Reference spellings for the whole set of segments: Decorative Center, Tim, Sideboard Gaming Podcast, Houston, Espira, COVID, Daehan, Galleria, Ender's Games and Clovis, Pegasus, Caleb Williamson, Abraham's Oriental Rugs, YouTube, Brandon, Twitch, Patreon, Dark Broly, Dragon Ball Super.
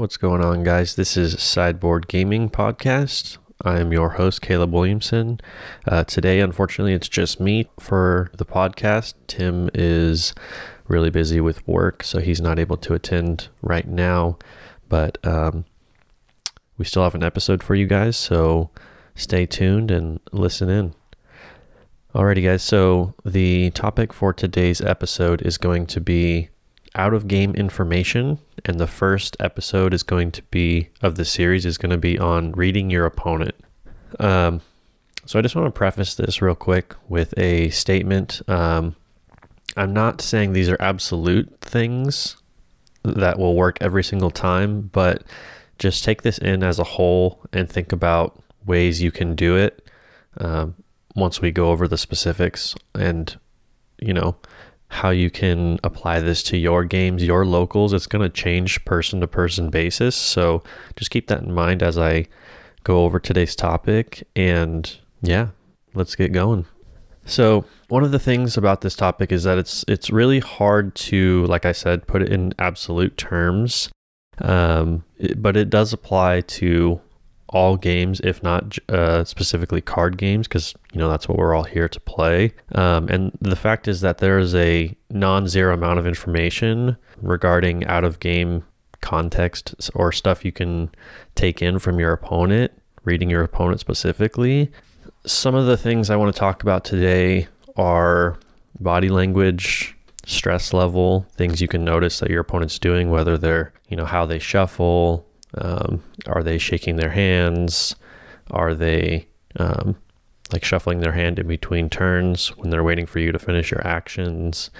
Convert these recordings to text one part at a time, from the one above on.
What's going on, guys? This is Sideboard Gaming Podcast. I'm your host, Caleb Williamson. Today, unfortunately, it's just me for the podcast. Tim is really busy with work, so he's not able to attend right now. But we still have an episode for you guys, so stay tuned and listen in. Alrighty, guys. So the topic for today's episode is going to be out-of-game information, and the first episode is going to be of the series is going to be on reading your opponent. So I just want to preface this real quick with a statement. I'm not saying these are absolute things that will work every single time, but just take this in as a whole and think about ways you can do it once we go over the specifics and, you know, how you can apply this to your games, your locals. It's going to change person to person basis. So just keep that in mind as I go over today's topic, and yeah, let's get going. So one of the things about this topic is that it's really hard to, like I said, put it in absolute terms, but it does apply to all games, if not specifically card games, because, you know, that's what we're all here to play. And the fact is that there is a non-zero amount of information regarding out-of-game context or stuff you can take in from your opponent, reading your opponent specifically. Some of the things I want to talk about today are body language, stress level, things you can notice that your opponent's doing, whether they're, you know, how they shuffle. Are they shaking their hands? Are they like shuffling their hand in between turns when they're waiting for you to finish your actions?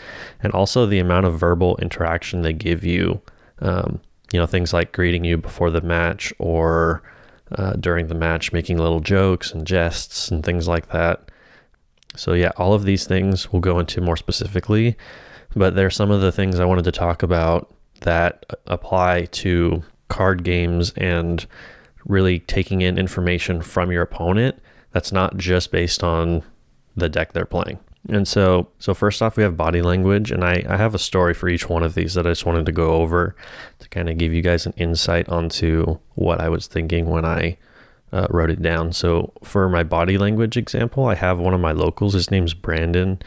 And also the amount of verbal interaction they give you, you know, things like greeting you before the match or during the match, making little jokes and jests and things like that. So yeah, all of these things we'll go into more specifically, but they're some of the things I wanted to talk about that apply to card games and really taking in information from your opponent that's not just based on the deck they're playing. And so first off, we have body language, and I have a story for each one of these that I just wanted to go over to kind of give you guys an insight onto what I was thinking when I wrote it down. So for my body language example, I have one of my locals. His name's Brandon.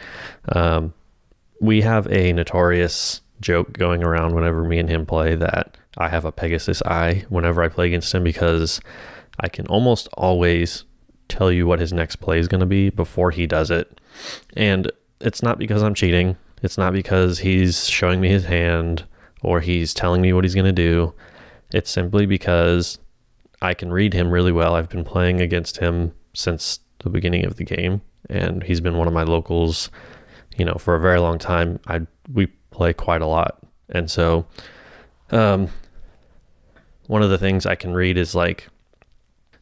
We have a notorious joke going around whenever me and him play that I have a Pegasus eye whenever I play against him, because I can almost always tell you what his next play is going to be before he does it. And it's not because I'm cheating. It's not because he's showing me his hand or he's telling me what he's going to do. It's simply because I can read him really well. I've been playing against him since the beginning of the game, and he's been one of my locals, you know, for a very long time. We play quite a lot. And so one of the things I can read is, like,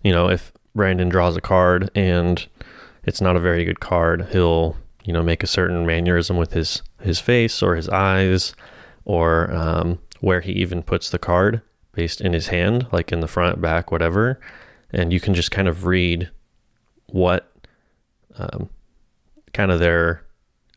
you know, if Brandon draws a card and it's not a very good card, he'll, you know, make a certain mannerism with his face or his eyes, or where he even puts the card based in his hand, like in the front, back, whatever. And you can just kind of read what kind of their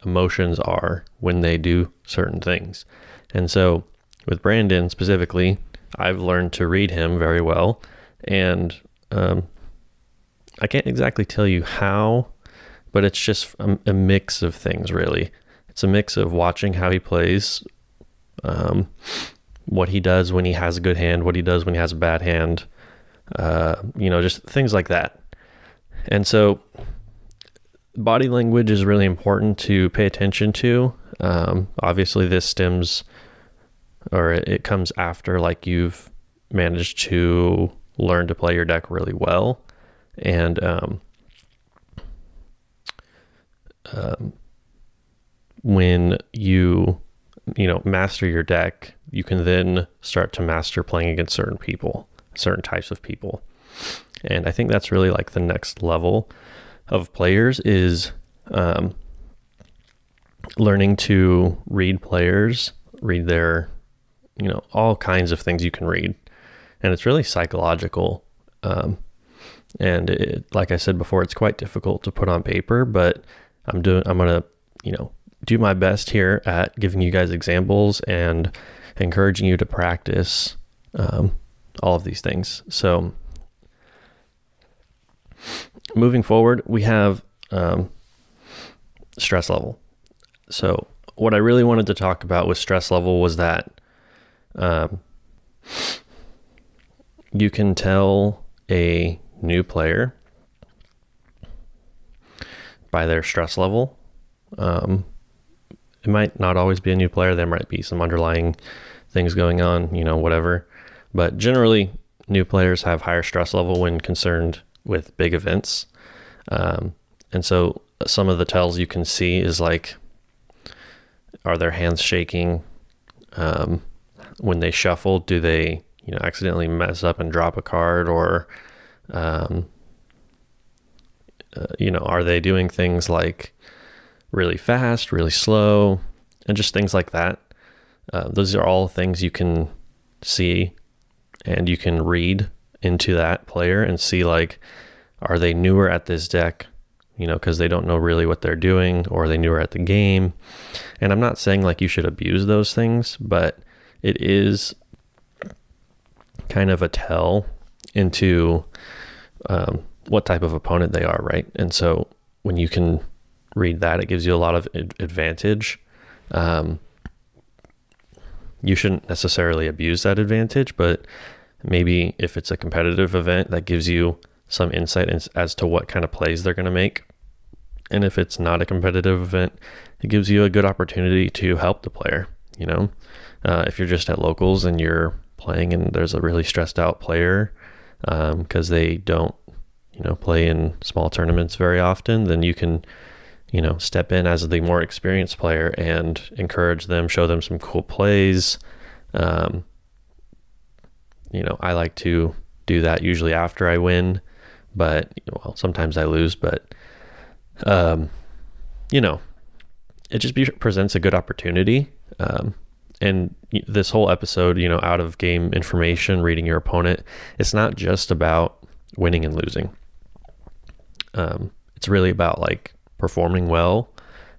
emotions are when they do certain things. And so with Brandon specifically, I've learned to read him very well, and I can't exactly tell you how, but it's just a mix of things, really. It's a mix of watching how he plays, what he does when he has a good hand, what he does when he has a bad hand, you know, just things like that. And so body language is really important to pay attention to. Obviously this stems, or it comes after, like, you've managed to learn to play your deck really well, and when you know, master your deck, you can then start to master playing against certain people, certain types of people. And I think that's really, like, the next level of players is learning to read players, read their, you know, all kinds of things you can read. And it's really psychological. And it, like I said before, it's quite difficult to put on paper, but I'm going to, you know, do my best here at giving you guys examples and encouraging you to practice, all of these things. So moving forward, we have stress level. So what I really wanted to talk about with stress level was that you can tell a new player by their stress level. It might not always be a new player. There might be some underlying things going on, you know, whatever. But generally, new players have higher stress level when concerned with big events. And so some of the tells you can see is like, are their hands shaking? When they shuffle, do they, you know, accidentally mess up and drop a card? Or, you know, are they doing things like really fast, really slow, and just things like that? Those are all things you can see, and you can read into that player and see, like, are they newer at this deck, you know, because they don't know really what they're doing, or are they newer at the game? And I'm not saying like you should abuse those things, but it is kind of a tell into what type of opponent they are, right? And so when you can read that, it gives you a lot of advantage. You shouldn't necessarily abuse that advantage, but maybe if it's a competitive event, that gives you some insight as to what kind of plays they're going to make. And if it's not a competitive event, it gives you a good opportunity to help the player. You know, if you're just at locals and you're playing and there's a really stressed out player because they don't, you know, play in small tournaments very often, then you can, you know, step in as the more experienced player and encourage them, show them some cool plays. You know, I like to do that usually after I win, but, well, sometimes I lose, but, you know, it just presents a good opportunity. And this whole episode, you know, out of game information, reading your opponent, it's not just about winning and losing. It's really about like performing well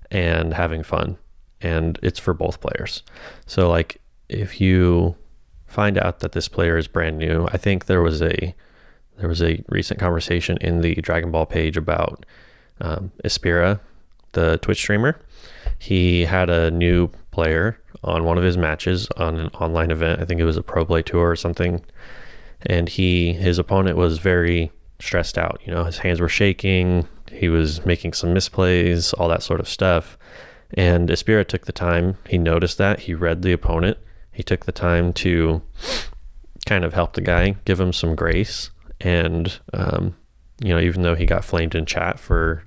and having fun, and it's for both players. So like if you find out that this player is brand new, I think there was a recent conversation in the Dragon Ball page about Espira, the Twitch streamer. He had a new player on one of his matches on an online event. I think it was a Pro Play Tour or something. And his opponent was very stressed out. You know, his hands were shaking. He was making some misplays, all that sort of stuff. And Espira took the time. He noticed that. He read the opponent. He took the time to kind of help the guy, give him some grace. And, you know, even though he got flamed in chat for,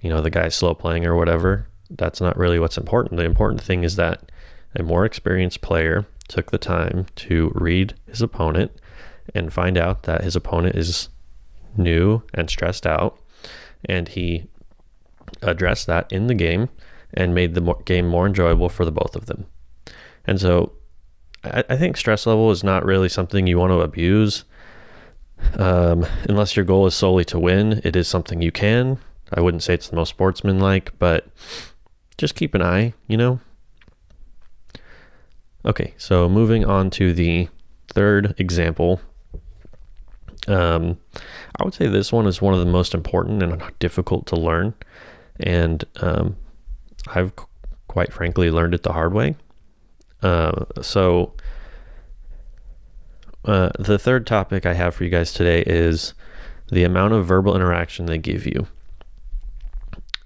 you know, the guy slow playing or whatever, that's not really what's important. The important thing is that a more experienced player took the time to read his opponent and find out that his opponent is new and stressed out, and he addressed that in the game and made the game more enjoyable for the both of them. And so I think stress level is not really something you want to abuse, unless your goal is solely to win. It is something you can. I wouldn't say it's the most sportsmanlike, but just keep an eye, you know? Okay, so moving on to the third example. I would say this one is one of the most important and difficult to learn. And I've quite frankly learned it the hard way. So the third topic I have for you guys today is the amount of verbal interaction they give you.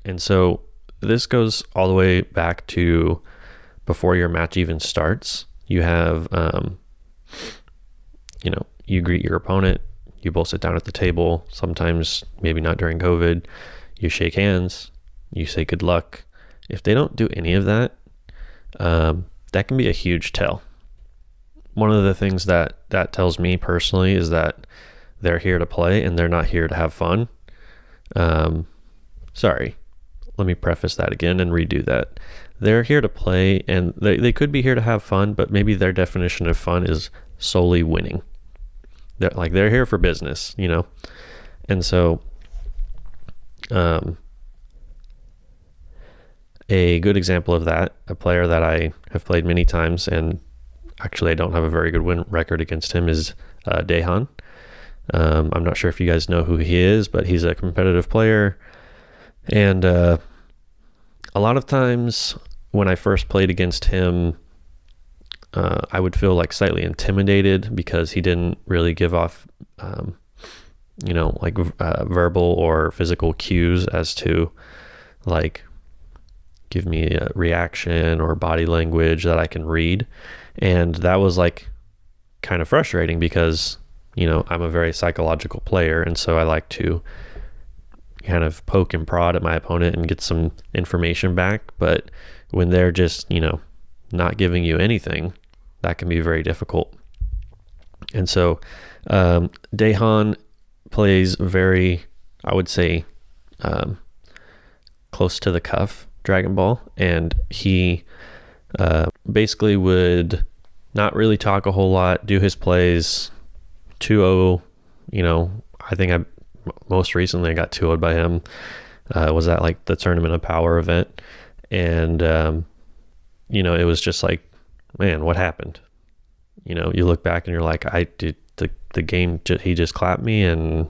And so this goes all the way back to before your match even starts. You have, you know, you greet your opponent, you both sit down at the table, sometimes maybe not during COVID, you shake hands, you say good luck. If they don't do any of that, that can be a huge tell. One of the things that tells me personally is that they're here to play and they're not here to have fun. Sorry, let me preface that again and redo that. They're here to play, and they could be here to have fun, but maybe their definition of fun is solely winning. They're here for business, you know? And so a good example of that, a player that I have played many times and actually I don't have a very good win record against him, is Daehan. I'm not sure if you guys know who he is, but he's a competitive player. And a lot of times when I first played against him, I would feel like slightly intimidated because he didn't really give off, you know, like verbal or physical cues as to like give me a reaction or body language that I can read. And that was like kind of frustrating because, you know, I'm a very psychological player. And so I like to kind of poke and prod at my opponent and get some information back. But when they're just, you know, not giving you anything, that can be very difficult. And so Daehan plays very, I would say, close to the cuff Dragon Ball. And he basically would not really talk a whole lot, do his plays 2-0, you know, I think most recently I got 2-0'd by him. Was that like the Tournament of Power event? And, you know, it was just like, man, what happened? You know, you look back and you're like, I did the game, he just clapped me and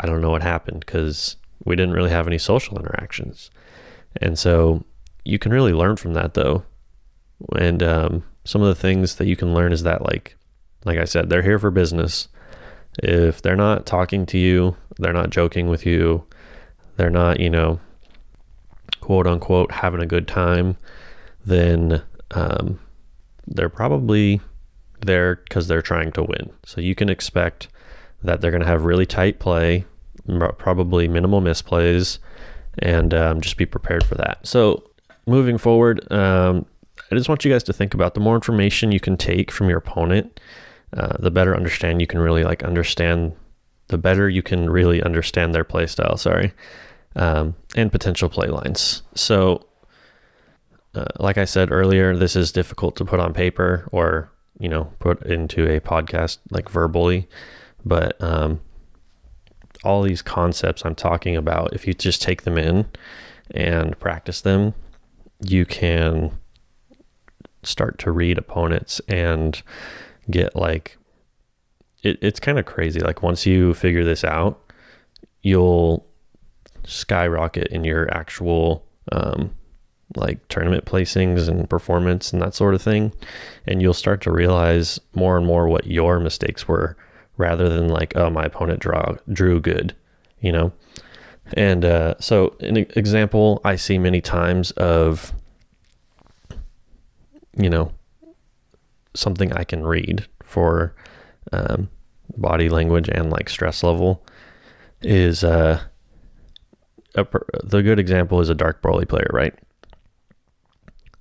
I don't know what happened because we didn't really have any social interactions. And so you can really learn from that though. And, some of the things that you can learn is that like I said, they're here for business. If they're not talking to you, they're not joking with you, they're not, you know, quote unquote, having a good time, then they're probably there because they're trying to win. So you can expect that they're going to have really tight play, probably minimal misplays, and just be prepared for that. So moving forward, I just want you guys to think about the more information you can take from your opponent, the better understand you can really like understand, the better you can really understand their play style, sorry, and potential play lines. So like I said earlier, this is difficult to put on paper or, you know, put into a podcast like verbally, but all these concepts I'm talking about, if you just take them in and practice them, you can start to read opponents and get like, it's kind of crazy. Like once you figure this out, you'll skyrocket in your actual, like tournament placings and performance and that sort of thing. And you'll start to realize more and more what your mistakes were rather than like, oh, my opponent drew good, you know? And, so an example I see many times of, you know, something I can read for body language and like stress level is the good example is a Dark Broly player, right?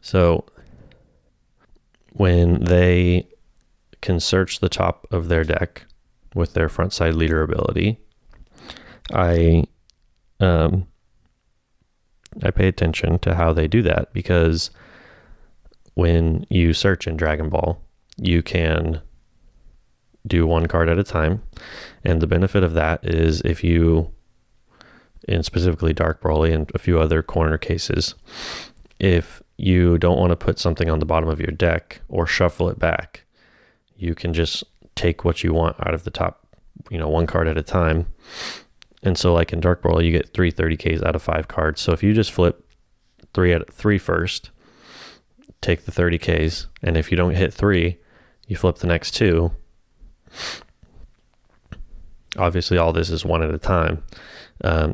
So when they can search the top of their deck with their front side leader ability, I pay attention to how they do that because when you search in Dragon Ball, you can do one card at a time. And the benefit of that is if you, in specifically Dark Broly and a few other corner cases, if you don't want to put something on the bottom of your deck or shuffle it back, you can just take what you want out of the top, you know, one card at a time. And so like in Dark Broly, you get 3 30Ks out of 5 cards. So if you just flip 3 out of 3 first, take the 30Ks, and if you don't hit 3, you flip the next 2. Obviously, all this is one at a time.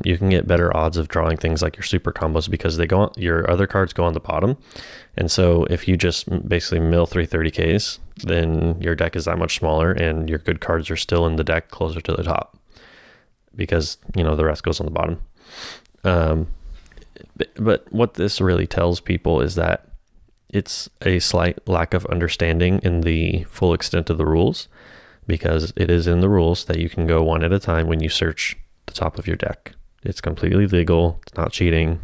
You can get better odds of drawing things like your super combos because they go on, your other cards go on the bottom. And so if you just basically mill 3 30Ks, then your deck is that much smaller and your good cards are still in the deck closer to the top because, you know, the rest goes on the bottom. But what this really tells people is that it's a slight lack of understanding in the full extent of the rules because it is in the rules that you can go one at a time when you search the top of your deck. It's completely legal. It's not cheating,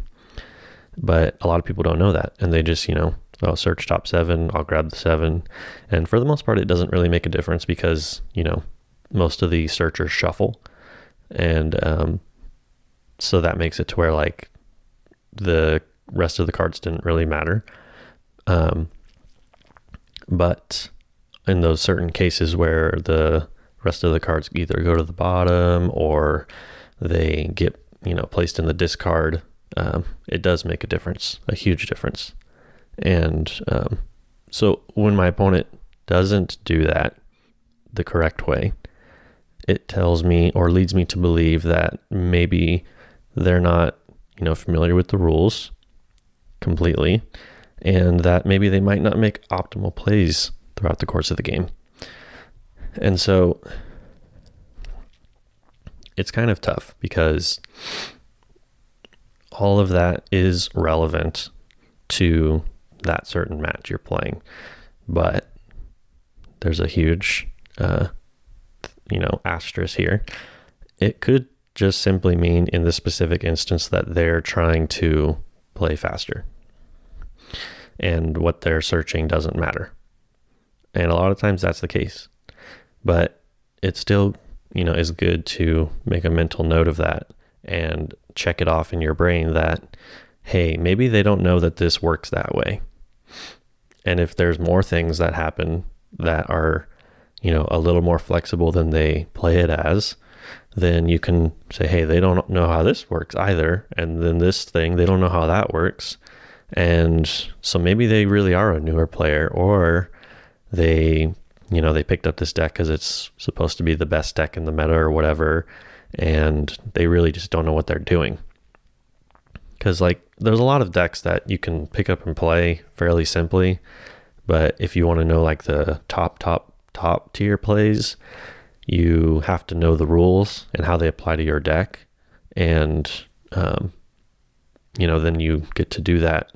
but a lot of people don't know that. And they just, you know, I'll search top 7, I'll grab the 7. And for the most part, it doesn't really make a difference because, you know, most of the searchers shuffle. And, so that makes it to where like the rest of the cards didn't really matter. But in those certain cases where the rest of the cards either go to the bottom or they get, you know, placed in the discard, it does make a difference, a huge difference. And so when my opponent doesn't do that the correct way, it tells me or leads me to believe that maybe they're not, you know, familiar with the rules completely, and that maybe they might not make optimal plays throughout the course of the game. And so it's kind of tough because all of that is relevant to that certain match you're playing, but there's a huge, you know, asterisk here. It could just simply mean in this specific instance that they're trying to play faster and what they're searching doesn't matter. And a lot of times that's the case, but it still, you know, is good to make a mental note of that and check it off in your brain that, hey, maybe they don't know that this works that way. And if there's more things that happen that are, you know, a little more flexible than they play it as, then you can say, hey, they don't know how this works either. And then this thing, they don't know how that works. And so maybe they really are a newer player, or they, you know, they picked up this deck because it's supposed to be the best deck in the meta or whatever, and they really just don't know what they're doing. Because, like, there's a lot of decks that you can pick up and play fairly simply, but if you want to know, like, the top tier plays, you have to know the rules and how they apply to your deck. And, you know, then you get to do that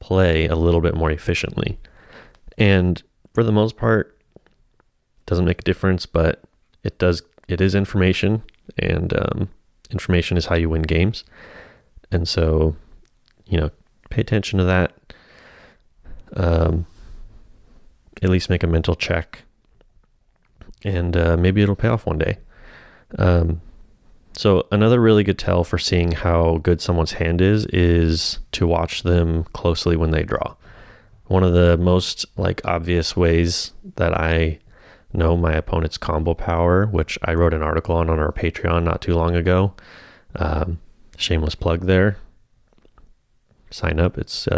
play a little bit more efficiently. And for the most part, it doesn't make a difference, but it does. It is information, and information is how you win games. And so, you know, pay attention to that. At least make a mental check, and maybe it'll pay off one day. So another really good tell for seeing how good someone's hand is to watch them closely when they draw. One of the most, like, obvious ways that I know my opponent's combo power, which I wrote an article on our Patreon not too long ago. Shameless plug there. Sign up. It's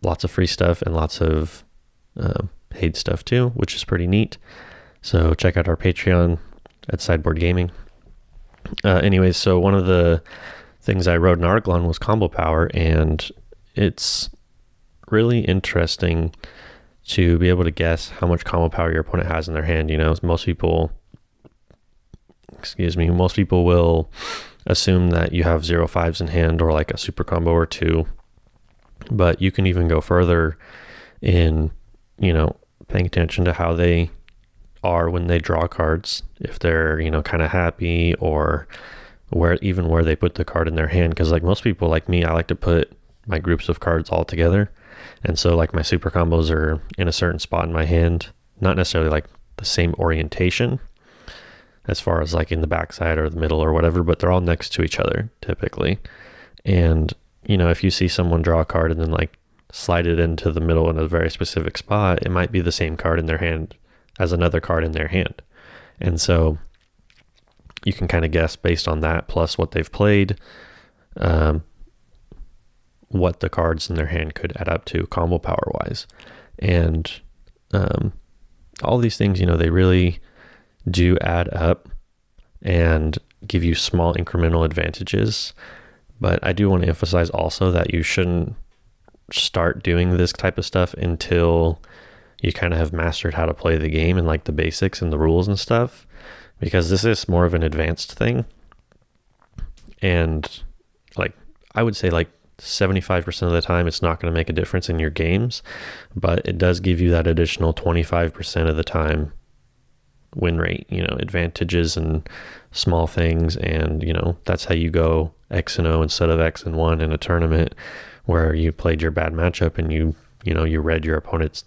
lots of free stuff and lots of paid stuff too, which is pretty neat. So check out our Patreon at Sideboard Gaming. Anyways, so one of the things I wrote an article on was combo power, and it's really interesting to be able to guess how much combo power your opponent has in their hand. You know, most people will assume that you have 0-5s in hand, or like a super combo or two, but you can even go further in, you know, paying attention to how they are when they draw cards, if they're, you know, kind of happy, or where they put the card in their hand. Because, like, most people, like me, I like to put my groups of cards all together, and so, like, my super combos are in a certain spot in my hand, not necessarily like the same orientation as far as like in the backside or the middle or whatever, but they're all next to each other typically. And, you know, if you see someone draw a card and then, like, slide it into the middle in a very specific spot, it might be the same card in their hand as another card in their hand. And so you can kind of guess based on that, plus what they've played, what the cards in their hand could add up to combo power wise. And all these things, you know, they really do add up and give you small incremental advantages. But I do want to emphasize also that you shouldn't start doing this type of stuff until you kind of have mastered how to play the game and, like, the basics and the rules and stuff, because this is more of an advanced thing. And, like, I would say, like, 75% of the time it's not going to make a difference in your games, but it does give you that additional 25% of the time win rate, you know, advantages and small things. And, you know, that's how you go X and O instead of X and one in a tournament where you played your bad matchup and you know, you read your opponent's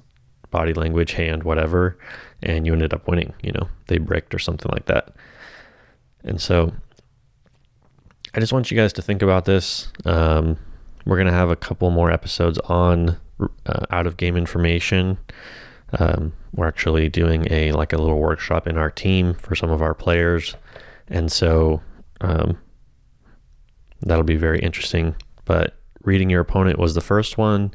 body language, hand, whatever, and you ended up winning. You know, they bricked or something like that. And so I just want you guys to think about this. We're going to have a couple more episodes on out of game information. We're actually doing a little workshop in our team for some of our players. And so that'll be very interesting. But reading your opponent was the first one.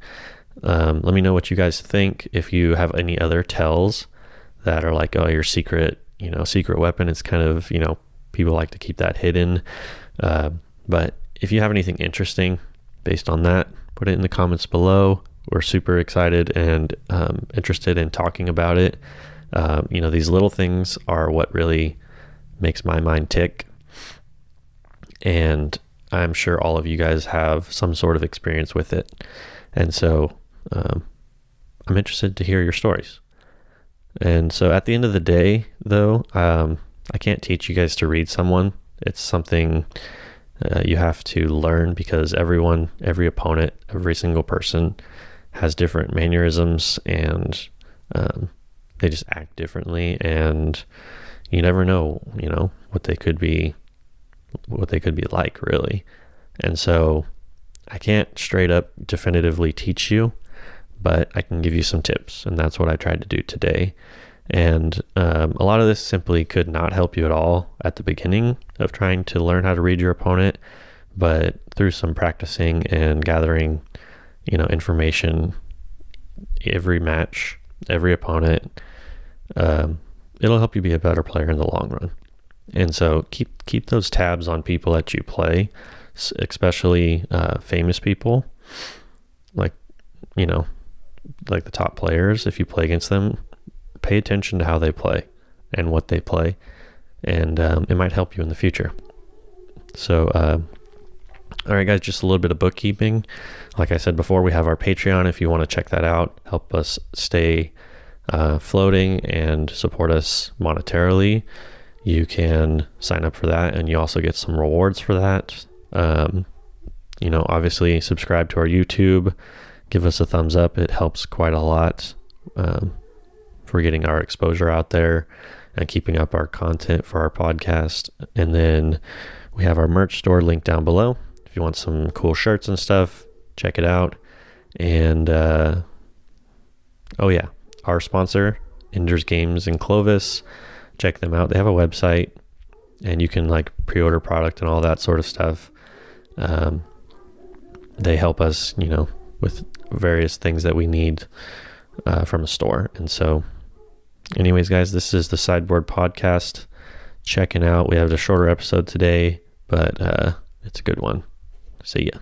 Let me know what you guys think. If you have any other tells that are like, oh, your secret, secret weapon, it's kind of, people like to keep that hidden. But if you have anything interesting based on that, put it in the comments below. We're super excited and interested in talking about it. These little things are what really makes my mind tick. And I'm sure all of you guys have some sort of experience with it. And so I'm interested to hear your stories. And so at the end of the day, though, I can't teach you guys to read someone. It's something you have to learn, because everyone, every opponent, every single person has different mannerisms, and they just act differently, and you never know, what they could be like, really. And so I can't straight up definitively teach you, but I can give you some tips, and that's what I tried to do today. And a lot of this simply could not help you at all at the beginning of trying to learn how to read your opponent, but through some practicing and gathering, information every match, every opponent, it'll help you be a better player in the long run. And so keep those tabs on people that you play, especially famous people, like the top players. If you play against them, pay attention to how they play and what they play, and it might help you in the future. So all right, guys, just a little bit of bookkeeping. Like I said before, we have our Patreon. If you want to check that out, help us stay floating and support us monetarily, you can sign up for that, and you also get some rewards for that. Obviously subscribe to our YouTube, give us a thumbs up. It helps quite a lot for getting our exposure out there and keeping up our content for our podcast. And then we have our merch store linked down below. If you want some cool shirts and stuff, check it out. And oh yeah, our sponsor, Ender's Games and Clovis, check them out. They have a website, and you can pre-order product and all that sort of stuff. They help us, with various things that we need from a store. And so anyways, guys, this is the Sideboard Podcast checking out. We have a shorter episode today, but it's a good one. See ya.